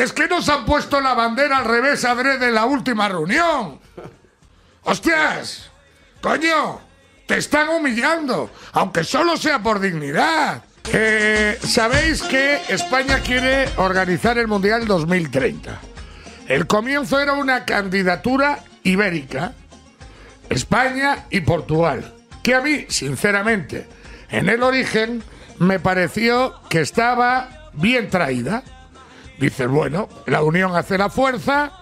Que es que nos han puesto la bandera al revés adrede en la última reunión. ¡Hostias! ¡Coño! ¡Te están humillando! Aunque solo sea por dignidad. Sabéis que España quiere organizar el Mundial 2030. El comienzo era una candidatura ibérica. España y Portugal. Que a mí, sinceramente, en el origen me pareció que estaba bien traída. Dices, bueno, la unión hace la fuerza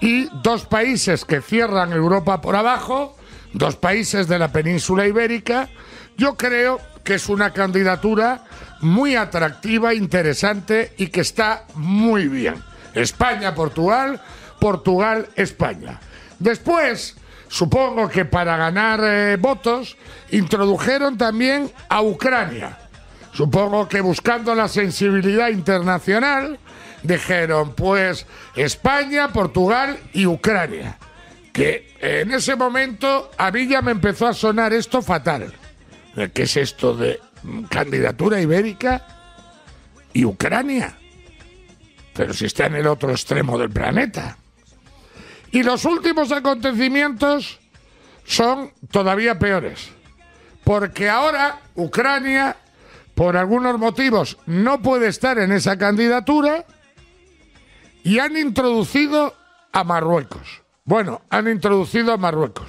y dos países que cierran Europa por abajo, dos países de la península ibérica, yo creo que es una candidatura muy atractiva, interesante y que está muy bien. España-Portugal, Portugal-España. Después, supongo que para ganar votos, introdujeron también a Ucrania. Supongo que buscando la sensibilidad internacional, dijeron pues España, Portugal y Ucrania. Que en ese momento a mí ya me empezó a sonar esto fatal. ¿Qué es esto de candidatura ibérica y Ucrania? Pero si está en el otro extremo del planeta. Y los últimos acontecimientos son todavía peores. Porque ahora Ucrania, por algunos motivos, no puede estar en esa candidatura y han introducido a Marruecos. Bueno, han introducido a Marruecos.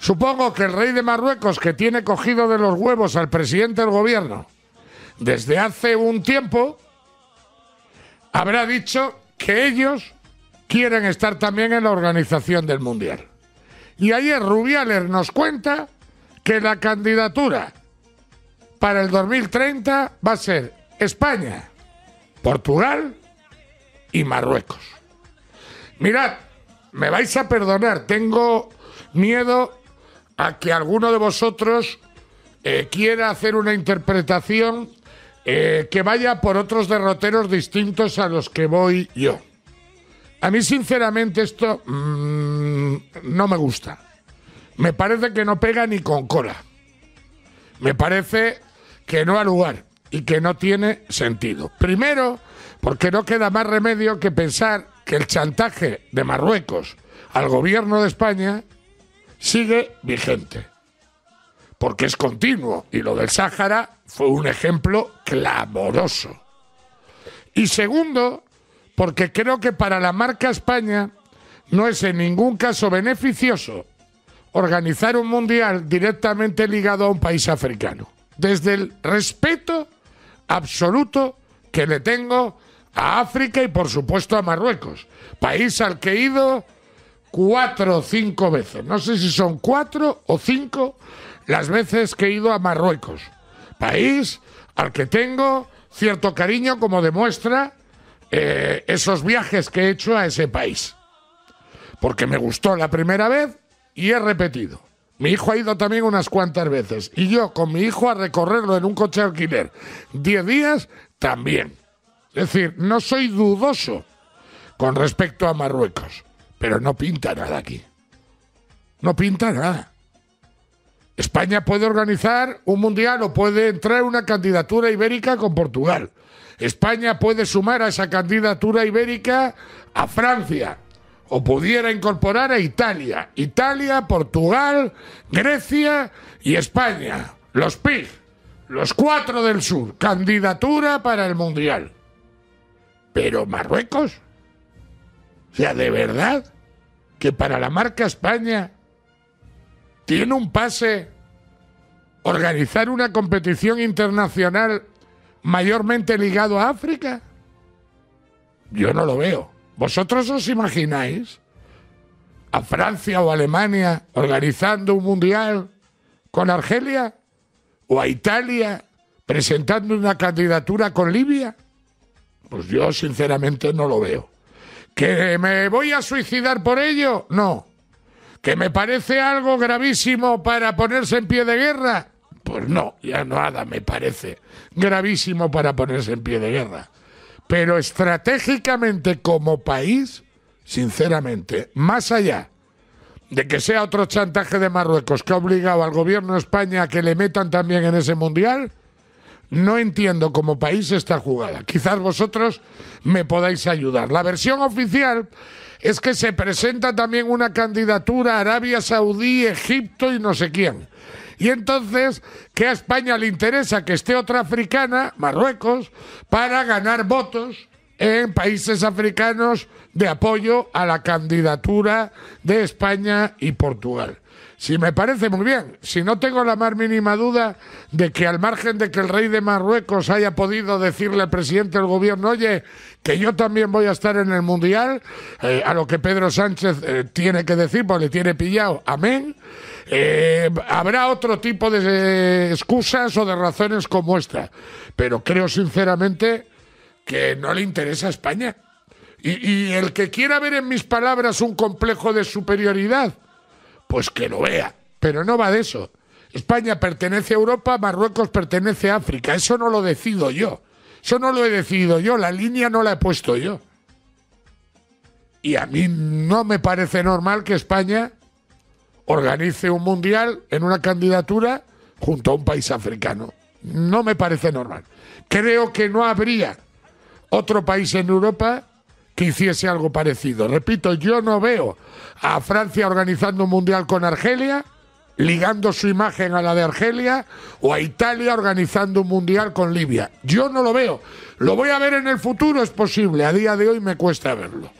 Supongo que el rey de Marruecos, que tiene cogido de los huevos al presidente del gobierno desde hace un tiempo, habrá dicho que ellos quieren estar también en la organización del Mundial. Y ayer Rubiales nos cuenta que la candidatura para el 2030 va a ser España, Portugal y Marruecos. Mirad, me vais a perdonar, tengo miedo a que alguno de vosotros quiera hacer una interpretación que vaya por otros derroteros distintos a los que voy yo. A mí, sinceramente, esto no me gusta. Me parece que no pega ni con cola. Me parece que no ha lugar y que no tiene sentido. Primero, porque no queda más remedio que pensar que el chantaje de Marruecos al gobierno de España sigue vigente. Porque es continuo y lo del Sáhara fue un ejemplo clamoroso. Y segundo, porque creo que para la marca España no es en ningún caso beneficioso organizar un mundial directamente ligado a un país africano. Desde el respeto absoluto que le tengo a África y por supuesto a Marruecos, país al que he ido 4 o 5 veces. No sé si son 4 o 5 las veces que he ido a Marruecos, país al que tengo cierto cariño, como demuestra esos viajes que he hecho a ese país. Porque me gustó la primera vez y he repetido. Mi hijo ha ido también unas cuantas veces. Y yo, con mi hijo, a recorrerlo en un coche alquiler 10 días también. Es decir, no soy dudoso con respecto a Marruecos. Pero no pinta nada aquí. No pinta nada. España puede organizar un mundial o puede entrar una candidatura ibérica con Portugal. España puede sumar a esa candidatura ibérica a Francia o pudiera incorporar a Italia. Italia, Portugal, Grecia y España. Los PIG, los 4 del sur, candidatura para el Mundial. Pero Marruecos, o sea, de verdad, que para la marca España tiene un pase organizar una competición internacional mayormente ligado a África. Yo no lo veo. ¿Vosotros os imagináis a Francia o Alemania organizando un mundial con Argelia? ¿O a Italia presentando una candidatura con Libia? Pues yo sinceramente no lo veo. ¿Que me voy a suicidar por ello? No. ¿Que me parece algo gravísimo para ponerse en pie de guerra? Pues no, ya nada me parece gravísimo para ponerse en pie de guerra. Pero estratégicamente como país, sinceramente, más allá de que sea otro chantaje de Marruecos que ha obligado al gobierno de España a que le metan también en ese mundial, No entiendo como país esta jugada. Quizás vosotros me podáis ayudar. La versión oficial es que se presenta también una candidatura a Arabia Saudí, Egipto y no sé quién. Y entonces, ¿qué a España le interesa? Que esté otra africana, Marruecos, para ganar votos en países africanos de apoyo a la candidatura de España y Portugal. Si me parece muy bien, si no tengo la más mínima duda de que al margen de que el rey de Marruecos haya podido decirle al presidente del gobierno, oye, que yo también voy a estar en el Mundial, a lo que Pedro Sánchez tiene que decir, pues le tiene pillado, amén, habrá otro tipo de excusas o de razones como esta, pero creo sinceramente que no le interesa a España. Y el que quiera ver en mis palabras un complejo de superioridad, pues que lo vea, pero no va de eso. España pertenece a Europa, Marruecos pertenece a África. Eso no lo decido yo. Eso no lo he decidido yo, la línea no la he puesto yo. Y a mí no me parece normal que España organice un mundial en una candidatura junto a un país africano. No me parece normal. Creo que no habría otro país en Europa que hiciese algo parecido. Repito, yo no veo a Francia organizando un mundial con Argelia, ligando su imagen a la de Argelia, o a Italia organizando un mundial con Libia. Yo no lo veo. Lo voy a ver en el futuro, es posible. A día de hoy me cuesta verlo.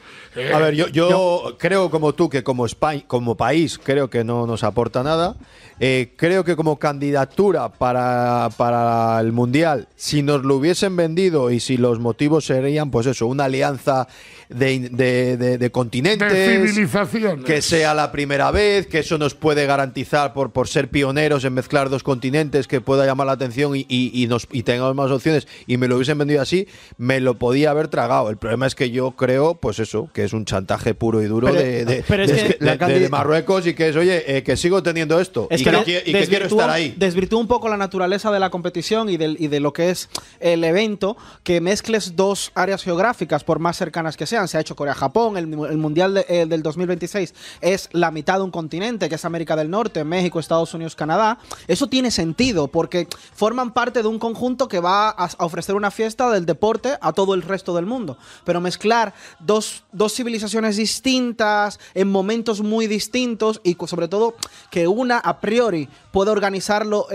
A ver, yo creo como tú que como España, como país, creo que no nos aporta nada. Creo que como candidatura para el Mundial, si nos lo hubiesen vendido y si los motivos serían, pues eso, una alianza de continentes, de civilizaciones, que sea la primera vez, que eso nos puede garantizar por ser pioneros en mezclar dos continentes, que pueda llamar la atención y tengamos más opciones, y me lo hubiesen vendido así, me lo podía haber tragado. El problema es que yo creo, pues eso, que es un chantaje puro y duro de Marruecos, y que es, oye, que sigo teniendo esto. Es que quiero estar ahí. Desvirtúa un poco la naturaleza de la competición y de lo que es el evento, que mezcles dos áreas geográficas, por más cercanas que sean. Se ha hecho Corea-Japón, el Mundial del 2026 es la mitad de un continente, que es América del Norte, México, Estados Unidos, Canadá. Eso tiene sentido, porque forman parte de un conjunto que va a ofrecer una fiesta del deporte a todo el resto del mundo. Pero mezclar dos civilizaciones distintas, en momentos muy distintos, y sobre todo que una a priori puede organizarlo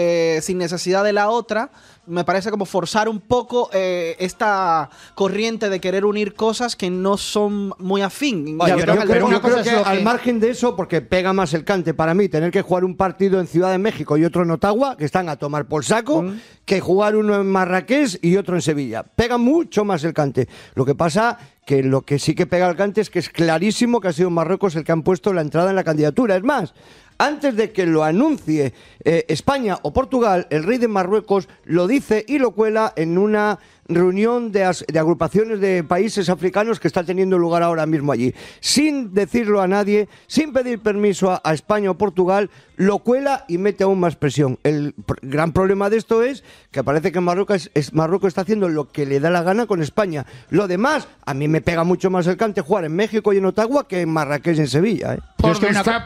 sin necesidad de la otra, me parece como forzar un poco esta corriente de querer unir cosas que no son muy afín. Oye, yo creo que al margen de eso, porque pega más el cante para mí tener que jugar un partido en Ciudad de México y otro en Ottawa, que están a tomar por saco, que jugar uno en Marrakech y otro en Sevilla. Pega mucho más el cante. Lo que pasa que lo que sí que pega el cante es que es clarísimo que ha sido Marruecos el que han puesto la entrada en la candidatura. Es más, antes de que lo anuncie España o Portugal, el rey de Marruecos lo dice y lo cuela en una reunión de agrupaciones de países africanos que está teniendo lugar ahora mismo allí. Sin decirlo a nadie, sin pedir permiso a España o Portugal, lo cuela y mete aún más presión. El gran problema de esto es que parece que Marruecos está haciendo lo que le da la gana con España. Lo demás, a mí me pega mucho más el cante jugar en México y en Ottawa que en Marrakech y en Sevilla.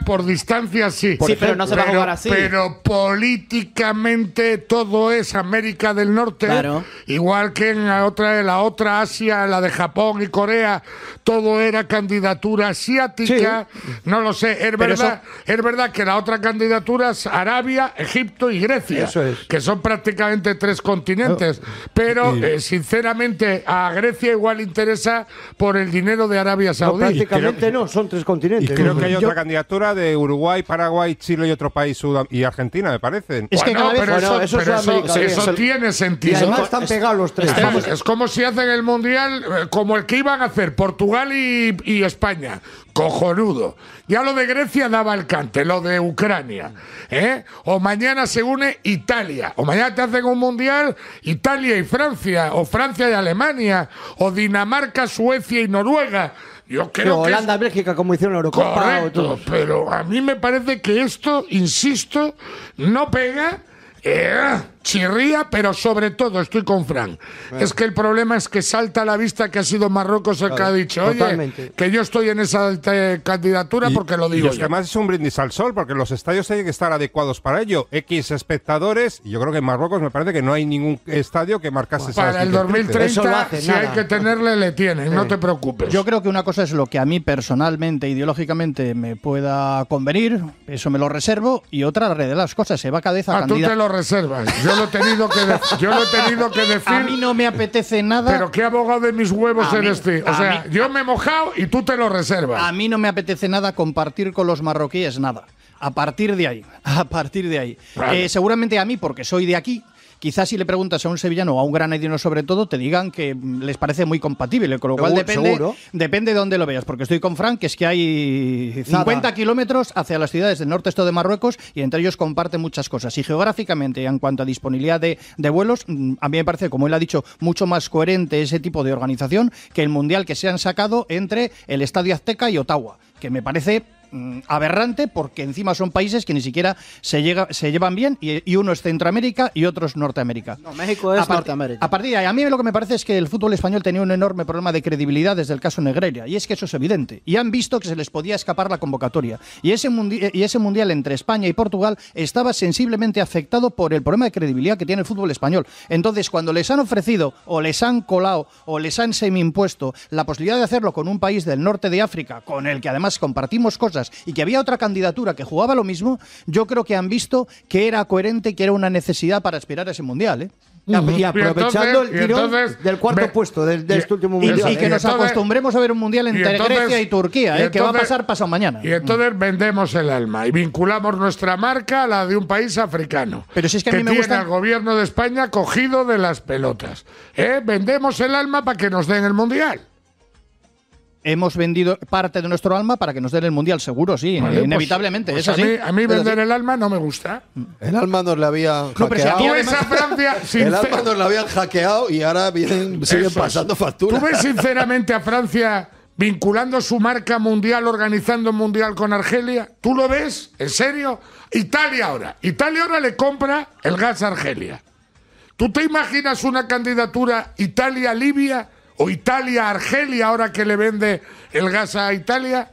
Por distancia sí. Sí, pero no se va a jugar así. Pero políticamente todo es América del Norte, claro, igual que en la otra Asia, la de Japón y Corea, todo era candidatura asiática, sí. No lo sé, es verdad que la otra candidatura es Arabia, Egipto y Grecia, eso es, que son prácticamente tres continentes, pero sinceramente a Grecia igual interesa por el dinero de Arabia Saudí. No, prácticamente no, son tres continentes. Y creo que hay otra candidatura de Uruguay, Paraguay, Chile y otro país, y Argentina, me parece. Es que bueno, eso tiene sentido. Y además están pegados los tres. Es como si hacen el Mundial como el que iban a hacer Portugal y España. Cojonudo. Ya lo de Grecia daba el cante, lo de Ucrania. O mañana se une Italia. O mañana te hacen un Mundial Italia y Francia. O Francia y Alemania. O Dinamarca, Suecia y Noruega. Yo creo que Holanda, Bélgica, como hicieron la Eurocopa. Correcto, pero a mí me parece que esto, insisto, no pega. chirría, pero sobre todo, estoy con Fran, es que el problema es que salta a la vista que ha sido Marruecos el que ha dicho, oye, que yo estoy en esa candidatura porque lo digo. Y que además es un brindis al sol, porque los estadios tienen que estar adecuados para ello. X espectadores, y yo creo que en Marruecos me parece que no hay ningún estadio que marcase esa. Para el 2030, hace, si hay que tenerle, le tienen, no te preocupes. Yo creo que una cosa es lo que a mí personalmente, ideológicamente, me pueda convenir, eso me lo reservo, y otra, la red de las cosas, se va cabeza a candidata. Tú te lo reservas. Yo lo he tenido que, decir. A mí no me apetece nada. Pero qué abogado de mis huevos eres tú. O sea, yo me he mojado y tú te lo reservas. A mí no me apetece nada compartir con los marroquíes nada. A partir de ahí, Vale. Seguramente a mí, porque soy de aquí, quizás si le preguntas a un sevillano o a un granadino sobre todo, te digan que les parece muy compatible, con lo cual depende de dónde lo veas, porque estoy con Frank, que es que hay 50 kilómetros hacia las ciudades del norte-este de Marruecos y entre ellos comparten muchas cosas. Y geográficamente, en cuanto a disponibilidad de vuelos, a mí me parece, como él ha dicho, mucho más coherente ese tipo de organización que el Mundial que se han sacado entre el Estadio Azteca y Ottawa, que me parece aberrante, porque encima son países que ni siquiera se llevan bien, y uno es Centroamérica y otro es Norteamérica. No, México es Norteamérica. A partir de ahí, a mí lo que me parece es que el fútbol español tenía un enorme problema de credibilidad desde el caso Negreira, y es que eso es evidente, y han visto que se les podía escapar la convocatoria, y ese mundial entre España y Portugal estaba sensiblemente afectado por el problema de credibilidad que tiene el fútbol español. Entonces, cuando les han ofrecido, o les han colado, o les han semi-impuesto la posibilidad de hacerlo con un país del norte de África, con el que además compartimos cosas, y que había otra candidatura que jugaba lo mismo, yo creo que han visto que era coherente, que era una necesidad para aspirar a ese Mundial, ¿eh? Y aprovechando el tirón del cuarto puesto de este último mundial. Y que nos acostumbremos a ver un mundial entre Grecia y Turquía, que va a pasar pasado mañana. Y entonces vendemos el alma y vinculamos nuestra marca a la de un país africano. Pero si es que a mí me gusta. El gobierno de España cogido de las pelotas. Vendemos el alma para que nos den el mundial. Hemos vendido parte de nuestro alma para que nos den el Mundial, seguro, sí, vale, inevitablemente. Pues es así. A mí vender el alma no me gusta. El alma nos la habían hackeado. Tú ves a Francia, el alma nos la habían hackeado y ahora siguen pasando facturas. ¿Tú ves sinceramente a Francia vinculando su marca mundial, organizando un mundial con Argelia? ¿Tú lo ves? ¿En serio? Italia ahora le compra el gas a Argelia. ¿Tú te imaginas una candidatura Italia-Libia? O Italia-Argelia, ahora que le vende el gas a Italia.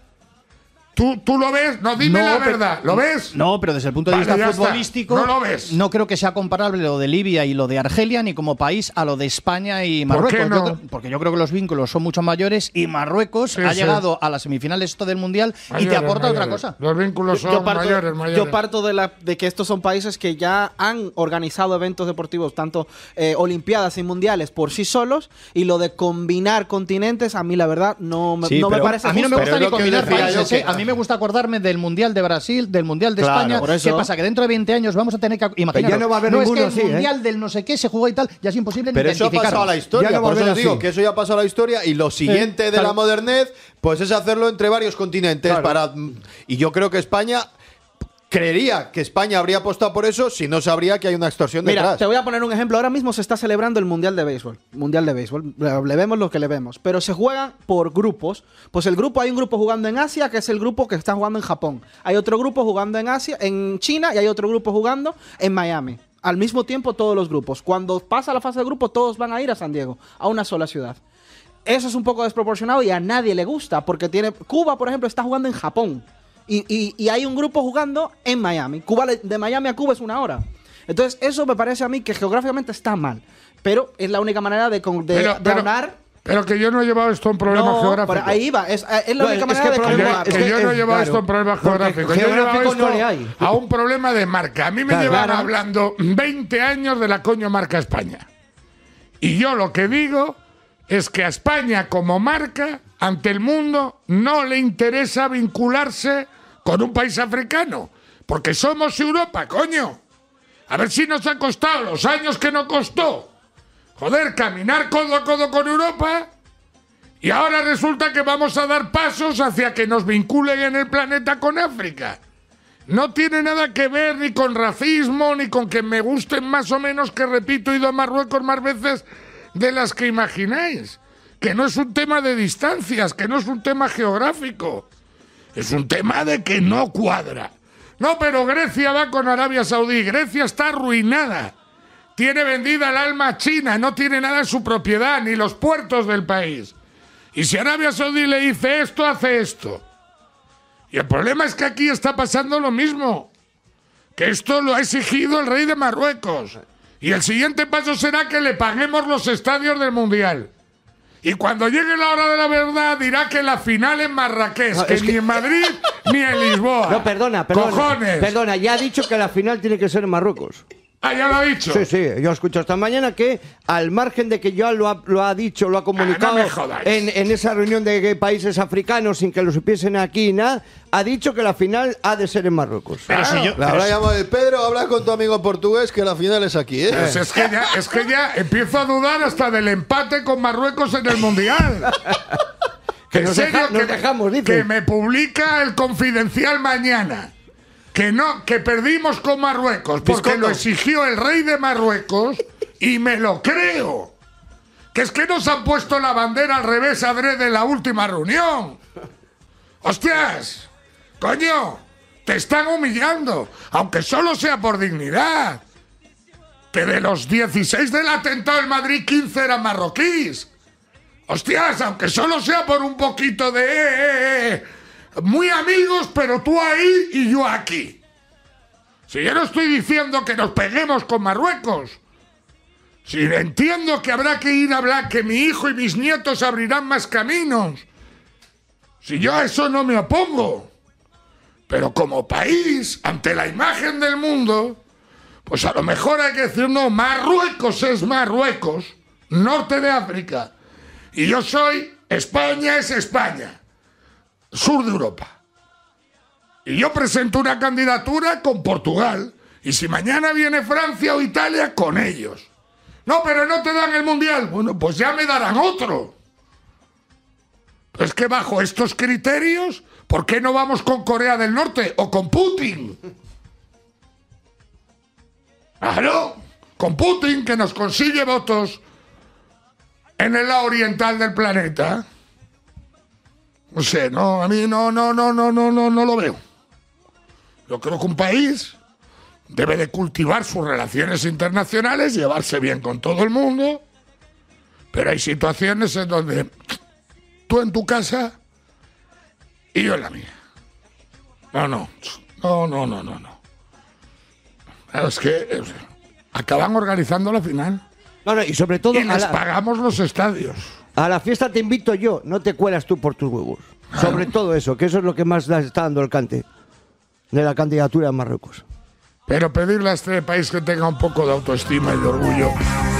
¿Tú lo ves? No, dime la verdad. ¿Lo ves? No, pero desde el punto de vista futbolístico no lo ves. No creo que sea comparable lo de Libia y lo de Argelia, ni como país, a lo de España y Marruecos. ¿Por qué no? Porque yo creo que los vínculos son mucho mayores y Marruecos ha llegado a las semifinales del Mundial y te aporta otra cosa. Los vínculos son mayores. Yo parto de que estos son países que ya han organizado eventos deportivos, tanto olimpiadas y mundiales, por sí solos, y lo de combinar continentes, a mí la verdad no me parece. A mí no me gusta ni combinar países. Me gusta acordarme del Mundial de Brasil, del Mundial de España. ¿Qué pasa? Que dentro de 20 años vamos a tener que imaginar. Ya no va a haber ninguno, es que el Mundial del no sé qué se jugó y tal, ya es imposible ni identificarlo. Pero eso ha pasado a la historia, ya no por eso digo que eso ya ha pasado a la historia, y lo siguiente de la modernez pues es hacerlo entre varios continentes y yo creo que España creería que España habría apostado por eso si no sabría que hay una extorsión detrás. Mira, te voy a poner un ejemplo. Ahora mismo se está celebrando el Mundial de Béisbol. Le vemos lo que le vemos. Pero se juegan por grupos. Pues hay un grupo jugando en Asia, que es el grupo que está jugando en Japón. Hay otro grupo jugando en Asia, en China, y hay otro grupo jugando en Miami. Al mismo tiempo todos los grupos. Cuando pasa la fase de grupo, todos van a ir a San Diego, a una sola ciudad. Eso es un poco desproporcionado y a nadie le gusta, porque Cuba, por ejemplo, está jugando en Japón. Y hay un grupo jugando en Miami. De Miami a Cuba es 1 hora. Entonces, eso me parece a mí que geográficamente está mal. Pero es la única manera de donar. Pero que yo no he llevado esto a un problema geográfico. Ahí va. Es la única manera que yo no he llevado esto a un problema geográfico. Yo he llevado esto a un problema de marca. A mí me llevan hablando 20 años de la coño marca España. Y yo lo que digo es que a España como marca ante el mundo no le interesa vincularse con un país africano, porque somos Europa, coño. A ver si nos ha costado los años que nos costó, joder, caminar codo a codo con Europa, y ahora resulta que vamos a dar pasos hacia que nos vinculen en el planeta con África. No tiene nada que ver ni con racismo, ni con que me gusten más o menos, que repito, he ido a Marruecos más veces de las que imagináis, que no es un tema de distancias, que no es un tema geográfico, es un tema de que no cuadra. No, pero Grecia va con Arabia Saudí, Grecia está arruinada. tiene vendida el alma a China, no tiene nada en su propiedad, ni los puertos del país. Y si Arabia Saudí le dice esto, hace esto. Y el problema es que aquí está pasando lo mismo, que esto lo ha exigido el rey de Marruecos. Y el siguiente paso será que le paguemos los estadios del Mundial. Y cuando llegue la hora de la verdad dirá que la final en Marrakech, no, que ni en Madrid ni en Lisboa. No, perdona. ¡Cojones! Perdona, ya ha dicho que la final tiene que ser en Marruecos. Ah, ya lo ha dicho. Sí, sí, yo escucho esta mañana que, al margen de que ya lo ha comunicado en esa reunión de países africanos sin que lo supiesen aquí, nada, ha dicho que la final ha de ser en Marruecos. Pero claro, si yo... Ahora llamo de Pedro, habla con tu amigo portugués que la final es aquí, ¿eh? Pues es que ya empiezo a dudar hasta del empate con Marruecos en el Mundial. Que en serio, nos dejamos, dice. Que me publica el Confidencial mañana. Que no, que perdimos con Marruecos, porque lo exigió el rey de Marruecos y me lo creo. Que es que nos han puesto la bandera al revés adrede en la última reunión. ¡Hostias! ¡Coño! Te están humillando, aunque solo sea por dignidad. Que de los 16 del atentado en Madrid, 15 eran marroquíes. ¡Hostias! Aunque solo sea por un poquito de... Muy amigos, pero tú ahí y yo aquí. Si yo no estoy diciendo que nos peguemos con Marruecos, si entiendo que habrá que ir a hablar, que mi hijo y mis nietos abrirán más caminos, si yo a eso no me opongo, pero como país, ante la imagen del mundo, pues a lo mejor hay que decir, no, Marruecos es Marruecos, norte de África, y yo soy, España es España, sur de Europa. Y yo presento una candidatura con Portugal. Y si mañana viene Francia o Italia, con ellos. No, pero no te dan el Mundial. Bueno, pues ya me darán otro. Es que bajo estos criterios, ¿por qué no vamos con Corea del Norte o con Putin? Claro, con Putin, que nos consigue votos en el lado oriental del planeta. No sé, no, a mí no lo veo. Yo creo que un país debe de cultivar sus relaciones internacionales, llevarse bien con todo el mundo, pero hay situaciones en donde tú en tu casa y yo en la mía. No. Es que acaban organizando la final. No, y sobre todo... Y nos pagamos los estadios. A la fiesta te invito yo, no te cuelas tú por tus huevos. Sobre todo eso, que eso es lo que más está dando el cante de la candidatura de Marruecos. Pero pedirle a este país que tenga un poco de autoestima y de orgullo.